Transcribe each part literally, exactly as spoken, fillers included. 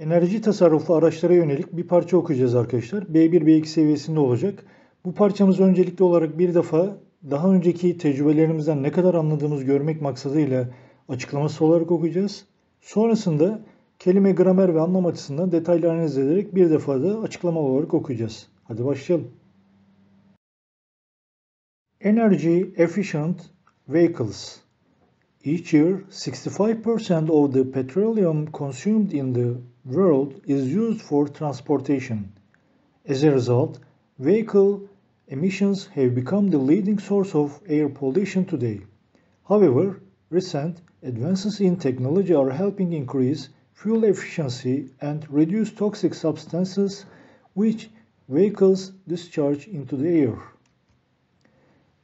Enerji tasarruflu araçlara yönelik bir parça okuyacağız arkadaşlar. B bir B iki seviyesinde olacak. Bu parçamız öncelikli olarak bir defa daha önceki tecrübelerimizden ne kadar anladığımızı görmek maksadıyla açıklaması olarak okuyacağız. Sonrasında kelime, gramer ve anlam açısından detaylı analiz ederek bir defa da açıklama olarak okuyacağız. Hadi başlayalım. Energy efficient vehicles. Each year, sixty-five percent of the petroleum consumed in the world is used for transportation. As a result, vehicle emissions have become the leading source of air pollution today. However, recent advances in technology are helping increase fuel efficiency and reduce toxic substances which vehicles discharge into the air.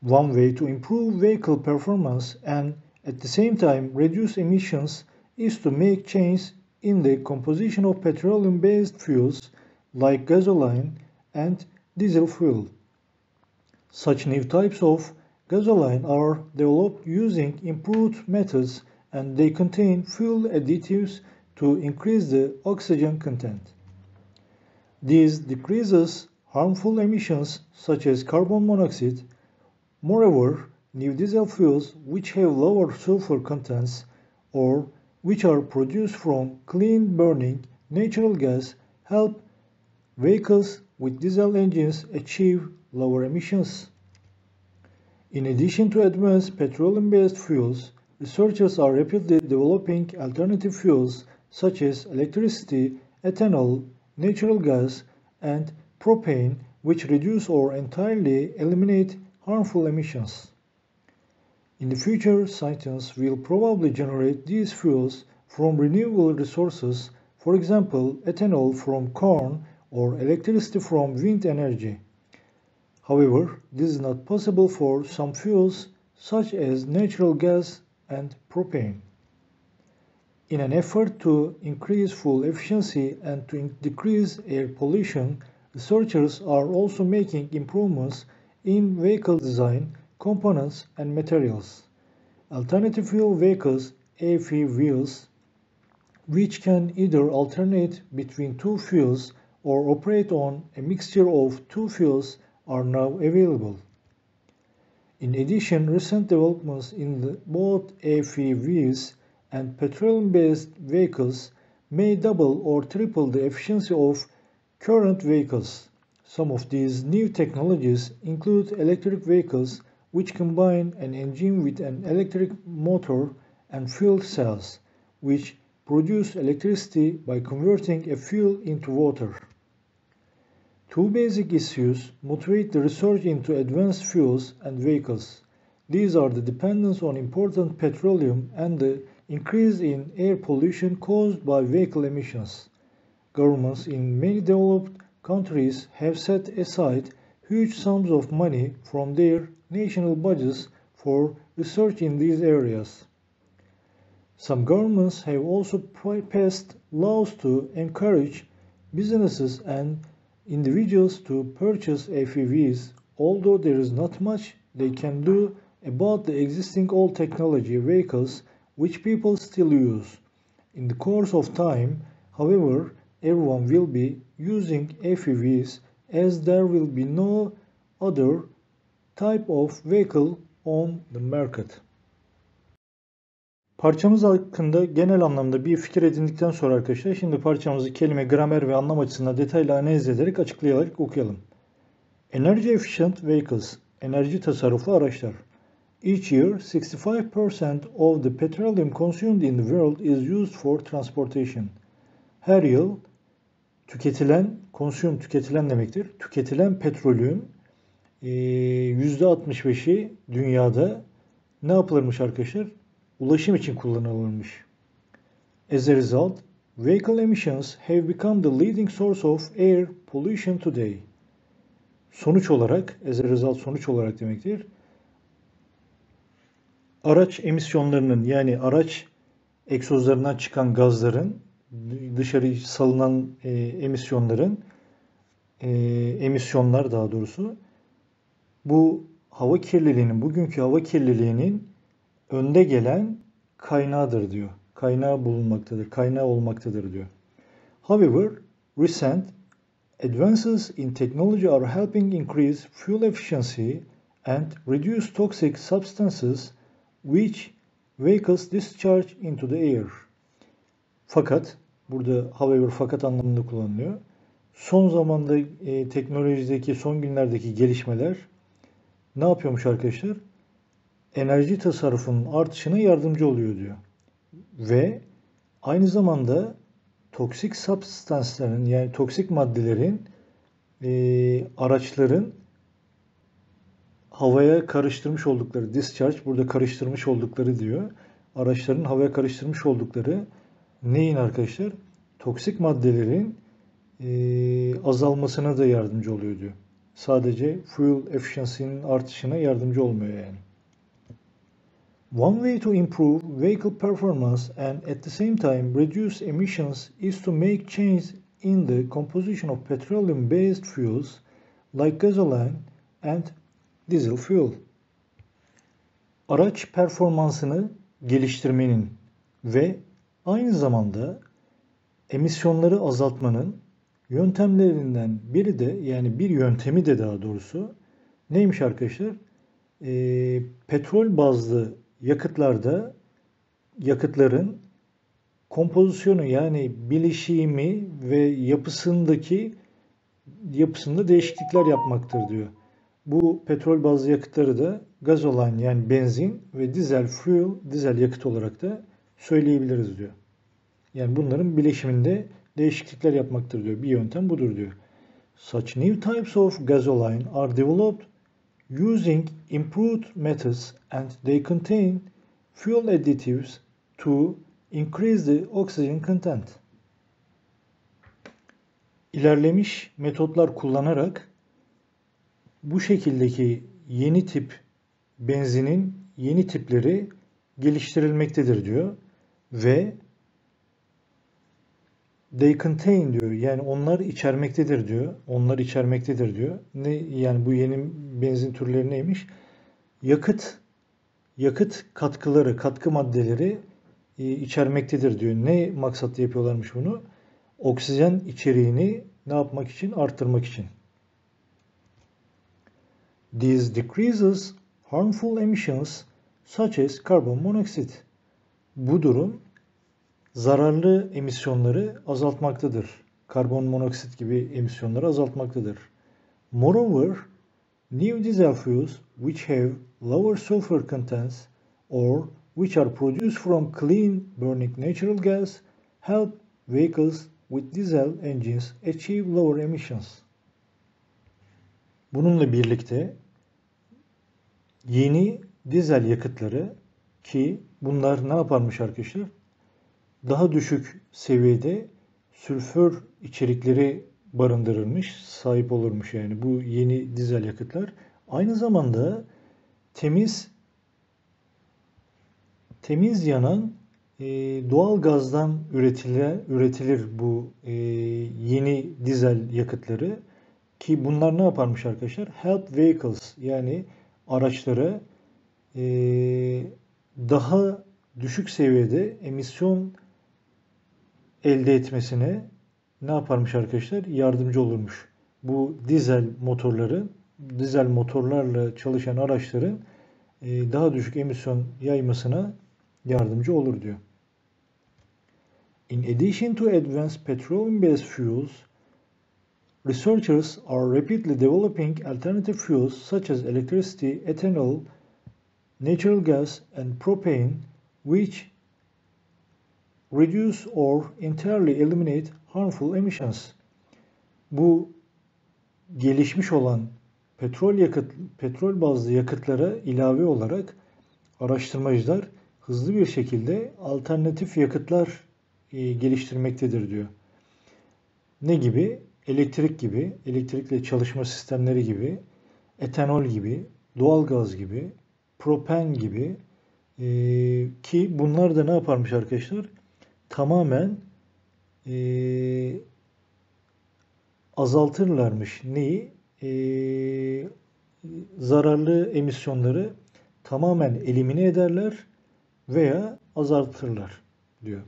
One way to improve vehicle performance and at the same time reduce emissions is to make changes in the composition of petroleum-based fuels like gasoline and diesel fuel. Such new types of gasoline are developed using improved methods and they contain fuel additives to increase the oxygen content. This decreases harmful emissions such as carbon monoxide. Moreover, new diesel fuels which have lower sulfur contents or which are produced from clean-burning natural gas help vehicles with diesel engines achieve lower emissions. In addition to advanced petroleum-based fuels, researchers are rapidly developing alternative fuels such as electricity, ethanol, natural gas, and propane, which reduce or entirely eliminate harmful emissions. In the future, scientists will probably generate these fuels from renewable resources, for example, ethanol from corn or electricity from wind energy. However, this is not possible for some fuels, such as natural gas and propane. In an effort to increase fuel efficiency and to decrease air pollution, researchers are also making improvements in vehicle design, components and materials. Alternative fuel vehicles, A F V, which can either alternate between two fuels or operate on a mixture of two fuels, are now available. In addition, recent developments in the, both A F Vs and petroleum-based vehicles may double or triple the efficiency of current vehicles. Some of these new technologies include electric vehicles, which combine an engine with an electric motor and fuel cells, which produce electricity by converting a fuel into water. Two basic issues motivate the research into advanced fuels and vehicles. These are the dependence on imported petroleum and the increase in air pollution caused by vehicle emissions. Governments in many developed countries have set aside huge sums of money from their national budgets for research in these areas. Some governments have also passed laws to encourage businesses and individuals to purchase A F Vs, although there is not much they can do about the existing old technology vehicles which people still use. In the course of time, however, everyone will be using A F Vs as there will be no other type of vehicle on the market. Parçamız hakkında genel anlamda bir fikir edindikten sonra arkadaşlar şimdi parçamızı kelime, gramer ve anlam açısından detaylı analiz ederek açıklayarak okuyalım. Energy efficient vehicles, enerji tasarruflu araçlar. Each year, sixty-five percent of the petroleum consumed in the world is used for transportation. Her yıl tüketilen, consume tüketilen demektir, tüketilen petrolün yüzde altmış beşi dünyada ne yapılırmış arkadaşlar? Ulaşım için kullanılırmış. As a result, vehicle emissions have become the leading source of air pollution today. Sonuç olarak, as a result sonuç olarak demektir. Araç emisyonlarının yani araç egzozlarından çıkan gazların, dışarı salınan e, emisyonların, e, emisyonlar daha doğrusu, bu hava kirliliğinin, bugünkü hava kirliliğinin önde gelen kaynağıdır diyor. Kaynağı bulunmaktadır, kaynağı olmaktadır diyor. However, recent advances in technology are helping increase fuel efficiency and reduce toxic substances which vehicles discharge into the air. Fakat, burada however fakat anlamında kullanılıyor. Son zamanda e, teknolojideki, son günlerdeki gelişmeler ne yapıyormuş arkadaşlar? Enerji tasarrufunun artışına yardımcı oluyor diyor. Ve aynı zamanda toksik substansların, yani toksik maddelerin e, araçların havaya karıştırmış oldukları, discharge burada karıştırmış oldukları diyor. Araçların havaya karıştırmış oldukları neyin arkadaşlar? Toksik maddelerin e, azalmasına da yardımcı oluyor diyor. Sadece fuel efficiency'nin artışına yardımcı olmuyor yani. One way to improve vehicle performance and at the same time reduce emissions is to make change in the composition of petroleum-based fuels like gasoline and diesel fuel. Araç performansını geliştirmenin ve aynı zamanda emisyonları azaltmanın yöntemlerinden biri de, yani bir yöntemi de daha doğrusu neymiş arkadaşlar? E, petrol bazlı yakıtlarda yakıtların kompozisyonu, yani bileşimi ve yapısındaki yapısında değişiklikler yapmaktır diyor. Bu petrol bazlı yakıtları da gazoline, yani benzin ve dizel fuel, dizel yakıt olarak da söyleyebiliriz diyor. Yani bunların bileşiminde değişiklikler yapmaktır diyor. Bir yöntem budur diyor. Such new types of gasoline are developed using improved methods and they contain fuel additives to increase the oxygen content. İlerlemiş metotlar kullanarak bu şekildeki yeni tip benzinin yeni tipleri geliştirilmektedir diyor ve they contain diyor, yani onlar içermektedir diyor. Onlar içermektedir diyor. Ne, yani bu yeni benzin türleri neymiş? Yakıt yakıt katkıları, katkı maddeleri e, içermektedir diyor. Ne maksatla yapıyorlarmış bunu? Oksijen içeriğini ne yapmak için? Arttırmak için. These decreases harmful emissions such as carbon monoxide. Bu durum zararlı emisyonları azaltmaktadır. Karbon monoksit gibi emisyonları azaltmaktadır. Moreover, new diesel fuels which have lower sulfur contents or which are produced from clean burning natural gas help vehicles with diesel engines achieve lower emissions. Bununla birlikte yeni dizel yakıtları, ki bunlar ne yaparmış arkadaşlar? Daha düşük seviyede sülfür içerikleri barındırılmış, sahip olurmuş yani bu yeni dizel yakıtlar. Aynı zamanda temiz temiz yanan e, doğal gazdan üretilir, üretilir bu e, yeni dizel yakıtları, ki bunlar ne yaparmış arkadaşlar? Help vehicles, yani araçlara e, daha düşük seviyede emisyon elde etmesine ne yaparmış arkadaşlar? Yardımcı olurmuş. Bu dizel motorların, dizel motorlarla çalışan araçların daha düşük emisyon yaymasına yardımcı olur diyor. In addition to advanced petroleum-based fuels, researchers are rapidly developing alternative fuels such as electricity, ethanol, natural gas and propane which reduce or entirely eliminate harmful emissions. Bu gelişmiş olan petrol yakıt, petrol bazlı yakıtlara ilave olarak araştırmacılar hızlı bir şekilde alternatif yakıtlar e, geliştirmektedir diyor. Ne gibi? Elektrik gibi, elektrikle çalışma sistemleri gibi, etanol gibi, doğalgaz gibi, propan gibi e, ki bunlar da ne yaparmış arkadaşlar? Tamamen e, azaltırlarmış. Neyi? E, zararlı emisyonları tamamen elimine ederler veya azaltırlar diyor.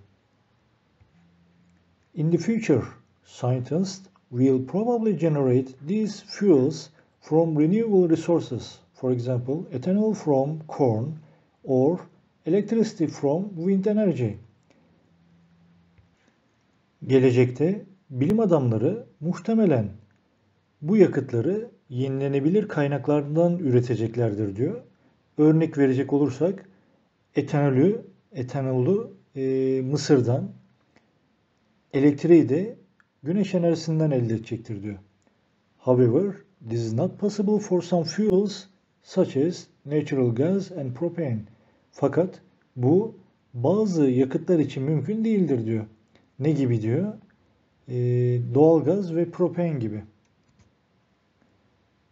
In the future, scientists will probably generate these fuels from renewable resources, for example, ethanol from corn or electricity from wind energy. Gelecekte bilim adamları muhtemelen bu yakıtları yenilenebilir kaynaklardan üreteceklerdir diyor. Örnek verecek olursak etanolü, etanolu e, Mısır'dan, elektriği de güneş enerjisinden elde edecektir diyor. However, this is not possible for some fuels such as natural gas and propane. Fakat bu bazı yakıtlar için mümkün değildir diyor. Ne gibi diyor? E, doğalgaz ve propan gibi.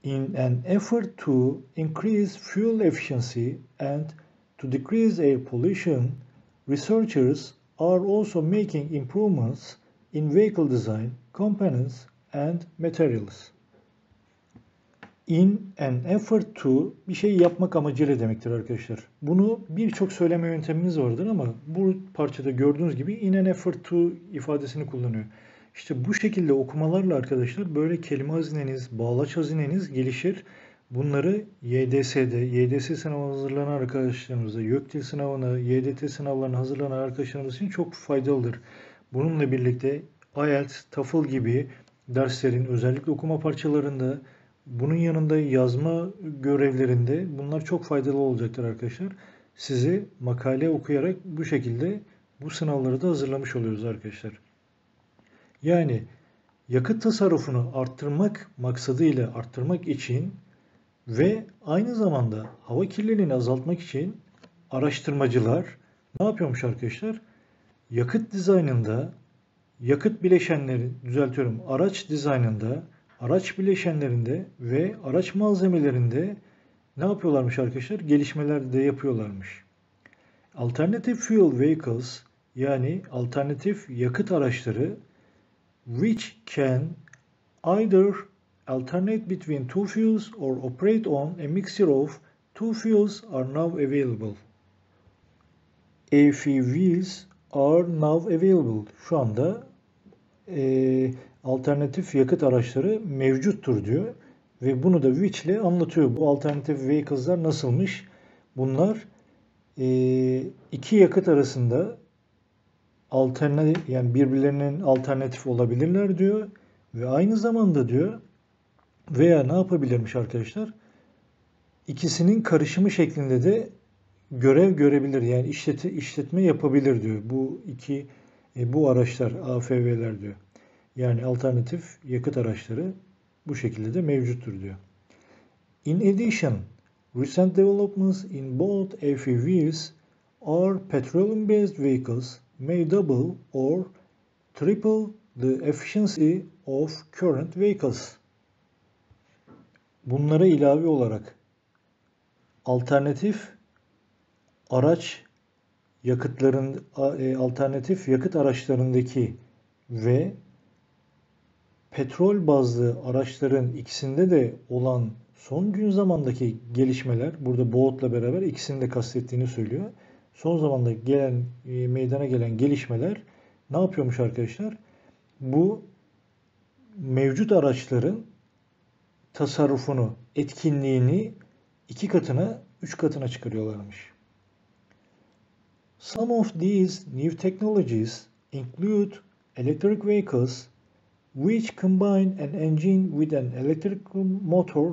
In an effort to increase fuel efficiency and to decrease air pollution, researchers are also making improvements in vehicle design, components and materials. In an effort to bir şey yapmak amacıyla demektir arkadaşlar. Bunu birçok söyleme yöntemimiz vardır ama bu parçada gördüğünüz gibi in an effort to ifadesini kullanıyor. İşte bu şekilde okumalarla arkadaşlar böyle kelime hazineniz, bağlaç hazineniz gelişir. Bunları Y D S'de, Y D S sınavına hazırlanan arkadaşlarımızda, YÖKDİL sınavına, Y D T sınavlarına hazırlanan arkadaşlarımız için çok faydalıdır. Bununla birlikte I E L T S, TOEFL gibi derslerin özellikle okuma parçalarında, bunun yanında yazma görevlerinde bunlar çok faydalı olacaktır arkadaşlar. Sizi makale okuyarak bu şekilde bu sınavları da hazırlamış oluyoruz arkadaşlar. Yani yakıt tasarrufunu arttırmak maksadıyla arttırmak için ve aynı zamanda hava kirliliğini azaltmak için araştırmacılar ne yapıyormuş arkadaşlar? Yakıt dizaynında, yakıt bileşenleri düzeltiyorum, araç dizaynında, araç bileşenlerinde ve araç malzemelerinde ne yapıyorlarmış arkadaşlar? Gelişmeler de yapıyorlarmış. Alternative fuel vehicles yani alternatif yakıt araçları which can either alternate between two fuels or operate on a mixture of two fuels are now available. A F Vs are now available. Şu anda e, alternatif yakıt araçları mevcuttur diyor. Ve bunu da which ile anlatıyor. Bu alternatif vehicles'lar nasılmış? Bunlar e, iki yakıt arasında alternatif, yani birbirlerinin alternatif olabilirler diyor. Ve aynı zamanda diyor veya ne yapabilirmiş arkadaşlar? İkisinin karışımı şeklinde de görev görebilir. Yani işleti, işletme yapabilir diyor. Bu iki e, bu araçlar A F V'ler diyor. Yani alternatif yakıt araçları bu şekilde de mevcuttur diyor. In addition, recent developments in both A F Vs or petroleum-based vehicles may double or triple the efficiency of current vehicles. Bunlara ilave olarak alternatif araç yakıtların alternatif yakıt araçlarındaki ve petrol bazlı araçların ikisinde de olan son gün zamandaki gelişmeler, burada boğutla beraber ikisini de kastettiğini söylüyor. Son zamanda gelen meydana gelen gelişmeler ne yapıyormuş arkadaşlar? Bu mevcut araçların tasarrufunu, etkinliğini iki katına, üç katına çıkarıyorlarmış. Some of these new technologies include electric vehicles which combine an engine with an electric motor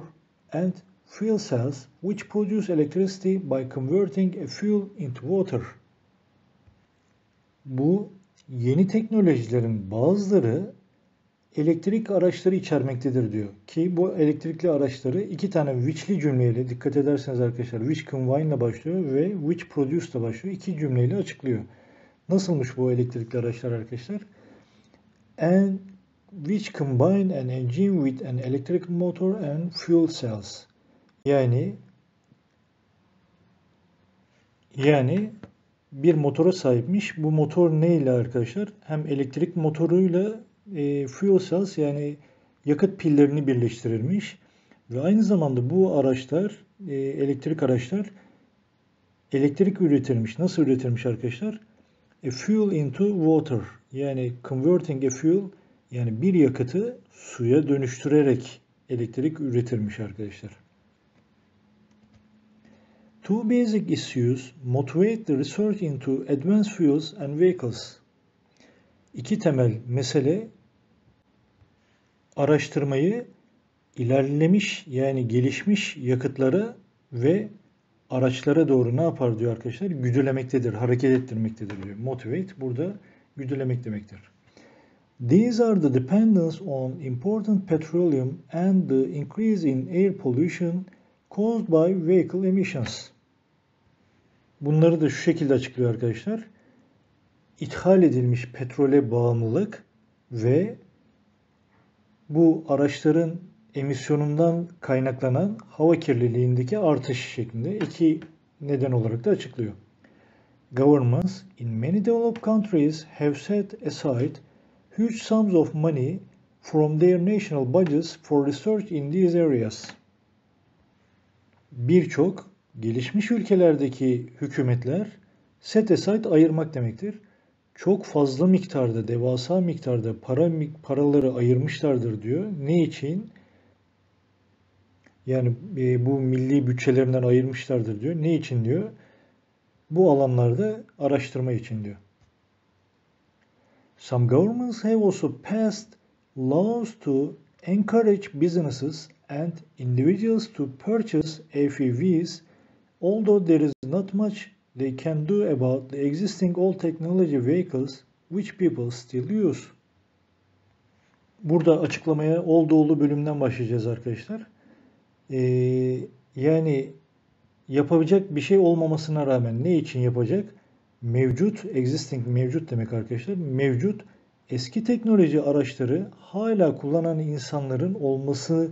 and fuel cells which produce electricity by converting a fuel into water. Bu yeni teknolojilerin bazıları elektrik araçları içermektedir diyor. Ki bu elektrikli araçları iki tane which'li cümleyle, dikkat ederseniz arkadaşlar which combine ile başlıyor ve which produce ile başlıyor. İki cümleyle açıklıyor. Nasılmış bu elektrikli araçlar arkadaşlar? And which combine an engine with an electric motor and fuel cells. Yani yani bir motora sahipmiş. Bu motor neyle arkadaşlar? Hem elektrik motoruyla e, fuel cells yani yakıt pillerini birleştirilmiş ve aynı zamanda bu araçlar e, elektrik araçlar elektrik üretilmiş. Nasıl üretilmiş arkadaşlar? A fuel into water yani converting a fuel, yani bir yakıtı suya dönüştürerek elektrik üretirmiş arkadaşlar. Two basic issues motivate the research into advanced fuels and vehicles. İki temel mesele araştırmayı ilerlemiş yani gelişmiş yakıtlara ve araçlara doğru ne yapar diyor arkadaşlar? Güdülemektedir, hareket ettirmektedir diyor. Motivate burada güdülemek demektir. These are the dependence on important petroleum and the increase in air pollution caused by vehicle emissions. Bunları da şu şekilde açıklıyor arkadaşlar. İthal edilmiş petrole bağımlılık ve bu araçların emisyonundan kaynaklanan hava kirliliğindeki artış şeklinde iki neden olarak da açıklıyor. Governments in many developed countries have set aside huge sums of money from their national budgets for research in these areas. Birçok gelişmiş ülkelerdeki hükümetler set aside ayırmak demektir. Çok fazla miktarda, devasa miktarda para paraları ayırmışlardır diyor. Ne için? Yani bu milli bütçelerinden ayırmışlardır diyor. Ne için diyor? Bu alanlarda araştırma için diyor. Some governments have also passed laws to encourage businesses and individuals to purchase A F Vs, although there is not much they can do about the existing old technology vehicles which people still use. Burada açıklamaya olduğu bölümden başlayacağız arkadaşlar. Ee, yani yapabilecek bir şey olmamasına rağmen ne için yapacak? Mevcut, existing mevcut demek arkadaşlar. Mevcut eski teknoloji araçları hala kullanan insanların olması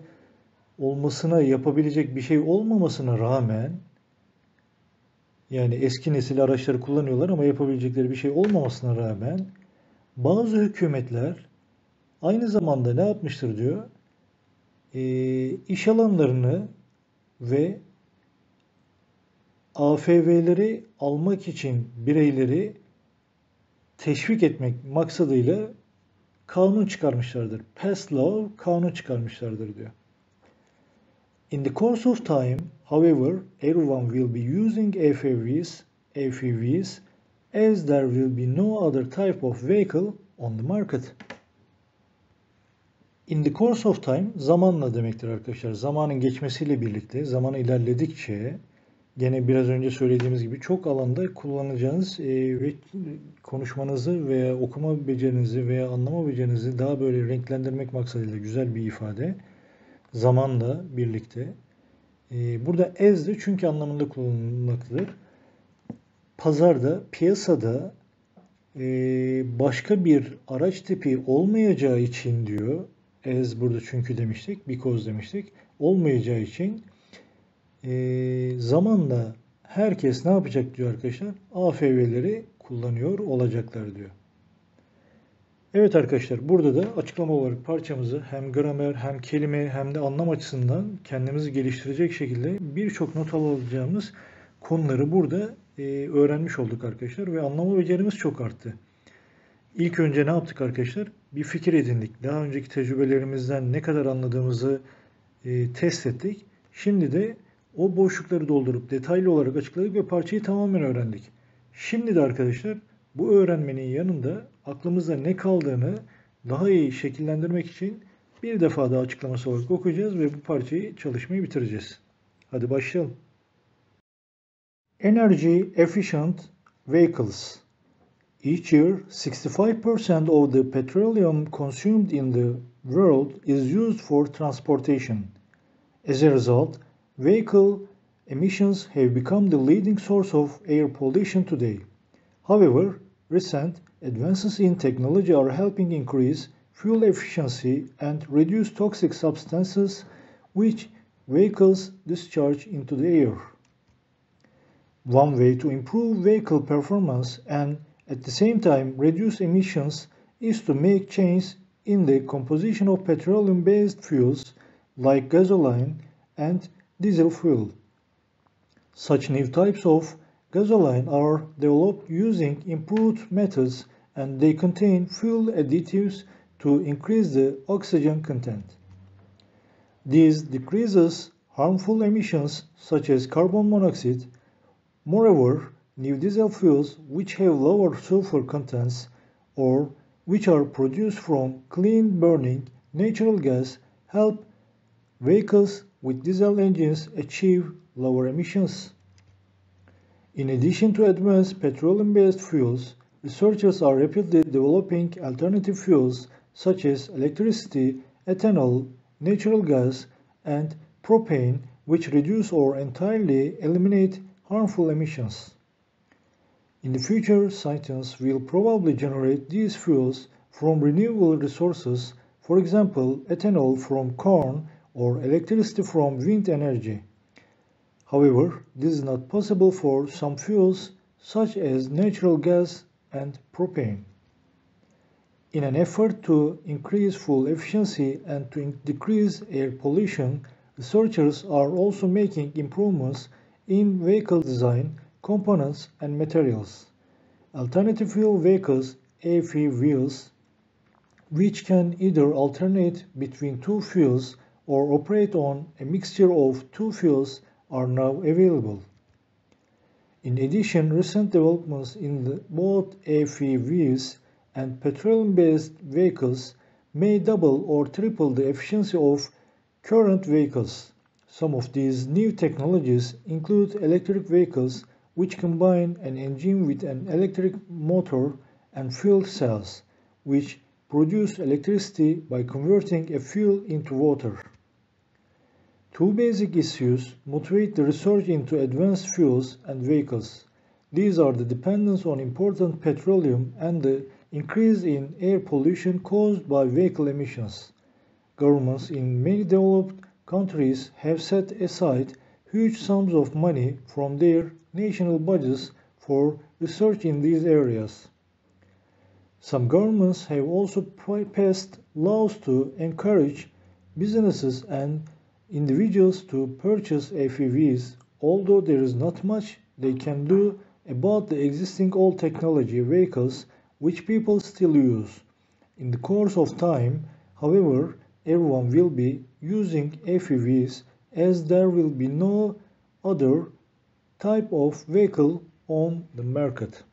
olmasına yapabilecek bir şey olmamasına rağmen, yani eski nesil araçları kullanıyorlar ama yapabilecekleri bir şey olmamasına rağmen bazı hükümetler aynı zamanda ne yapmıştır diyor? E, iş alanlarını ve A F V'leri almak için bireyleri teşvik etmek maksadıyla kanun çıkarmışlardır. Pass law, kanun çıkarmışlardır diyor. In the course of time, however, everyone will be using A F Vs, A F Vs as there will be no other type of vehicle on the market. In the course of time, zamanla demektir arkadaşlar. Zamanın geçmesiyle birlikte, zaman ilerledikçe, gene biraz önce söylediğimiz gibi çok alanda kullanacağınız e, ve konuşmanızı veya okuma becerinizi veya anlama becerinizi daha böyle renklendirmek maksadıyla güzel bir ifade. Zamanla birlikte. E, burada as de çünkü anlamında kullanılmaktadır. Pazarda, piyasada e, başka bir araç tipi olmayacağı için diyor. As burada çünkü demiştik, because demiştik. Olmayacağı için E, zamanla herkes ne yapacak diyor arkadaşlar? A F V'leri kullanıyor olacaklar diyor. Evet arkadaşlar, burada da açıklama olarak parçamızı hem gramer hem kelime hem de anlam açısından kendimizi geliştirecek şekilde birçok not alacağımız konuları burada e, öğrenmiş olduk arkadaşlar ve anlama becerimiz çok arttı. İlk önce ne yaptık arkadaşlar? Bir fikir edindik. Daha önceki tecrübelerimizden ne kadar anladığımızı e, test ettik. Şimdi de o boşlukları doldurup detaylı olarak açıkladık ve parçayı tamamen öğrendik. Şimdi de arkadaşlar bu öğrenmenin yanında aklımızda ne kaldığını daha iyi şekillendirmek için bir defa daha açıklaması olarak okuyacağız ve bu parçayı çalışmayı bitireceğiz. Hadi başlayalım. Energy efficient vehicles. Each year sixty-five percent of the petroleum consumed in the world is used for transportation. As a result, vehicle emissions have become the leading source of air pollution today. However, recent advances in technology are helping increase fuel efficiency and reduce toxic substances which vehicles discharge into the air. One way to improve vehicle performance and at the same time reduce emissions is to make changes in the composition of petroleum-based fuels like gasoline and diesel fuel. Such new types of gasoline are developed using improved methods and they contain fuel additives to increase the oxygen content. These decreases harmful emissions such as carbon monoxide. Moreover, new diesel fuels which have lower sulfur contents or which are produced from clean-burning natural gas help vehicles with diesel engines achieve lower emissions. In addition to advanced petroleum-based fuels, researchers are rapidly developing alternative fuels such as electricity, ethanol, natural gas, and propane, which reduce or entirely eliminate harmful emissions. In the future, scientists will probably generate these fuels from renewable resources, for example, ethanol from corn or electricity from wind energy. However, this is not possible for some fuels, such as natural gas and propane. In an effort to increase fuel efficiency and to decrease air pollution, researchers are also making improvements in vehicle design, components, and materials. Alternative fuel vehicles, A F V, which can either alternate between two fuels or operate on a mixture of two fuels, are now available. In addition, recent developments in the, both A F Vs and petroleum-based vehicles may double or triple the efficiency of current vehicles. Some of these new technologies include electric vehicles, which combine an engine with an electric motor and fuel cells, which produce electricity by converting a fuel into water. Two basic issues motivate the research into advanced fuels and vehicles. These are the dependence on imported petroleum and the increase in air pollution caused by vehicle emissions. Governments in many developed countries have set aside huge sums of money from their national budgets for research in these areas. Some governments have also passed laws to encourage businesses and individuals to purchase A F Vs, although there is not much they can do about the existing old technology vehicles which people still use. In the course of time, however, everyone will be using A F Vs as there will be no other type of vehicle on the market.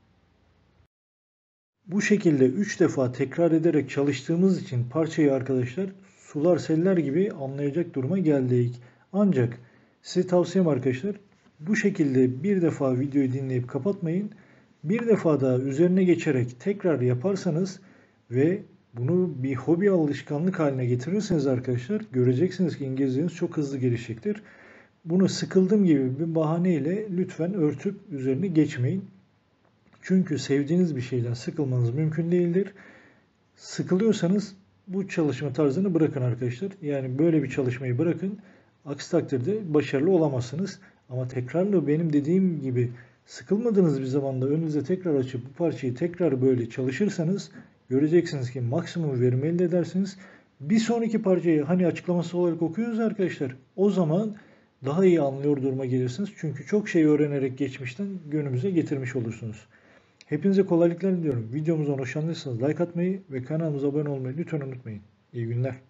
Bu şekilde üç defa tekrar ederek çalıştığımız için parçayı arkadaşlar sular seller gibi anlayacak duruma geldik. Ancak size tavsiyem arkadaşlar, bu şekilde bir defa videoyu dinleyip kapatmayın. Bir defa daha üzerine geçerek tekrar yaparsanız ve bunu bir hobi alışkanlık haline getirirseniz arkadaşlar, göreceksiniz ki İngilizceniz çok hızlı gelişecektir. Bunu sıkıldım gibi bir bahaneyle lütfen örtüp üzerine geçmeyin. Çünkü sevdiğiniz bir şeyden sıkılmanız mümkün değildir. Sıkılıyorsanız bu çalışma tarzını bırakın arkadaşlar. Yani böyle bir çalışmayı bırakın. Aksi takdirde başarılı olamazsınız. Ama tekrarla benim dediğim gibi sıkılmadığınız bir zamanda önünüze tekrar açıp bu parçayı tekrar böyle çalışırsanız göreceksiniz ki maksimum verim elde edersiniz. Bir sonraki parçayı hani açıklaması olarak okuyoruz arkadaşlar. O zaman daha iyi anlıyor duruma gelirsiniz. Çünkü çok şey öğrenerek geçmişten günümüze getirmiş olursunuz. Hepinize kolaylıklar diliyorum. Videomuzdan hoşlandıysanız like atmayı ve kanalımıza abone olmayı lütfen unutmayın. İyi günler.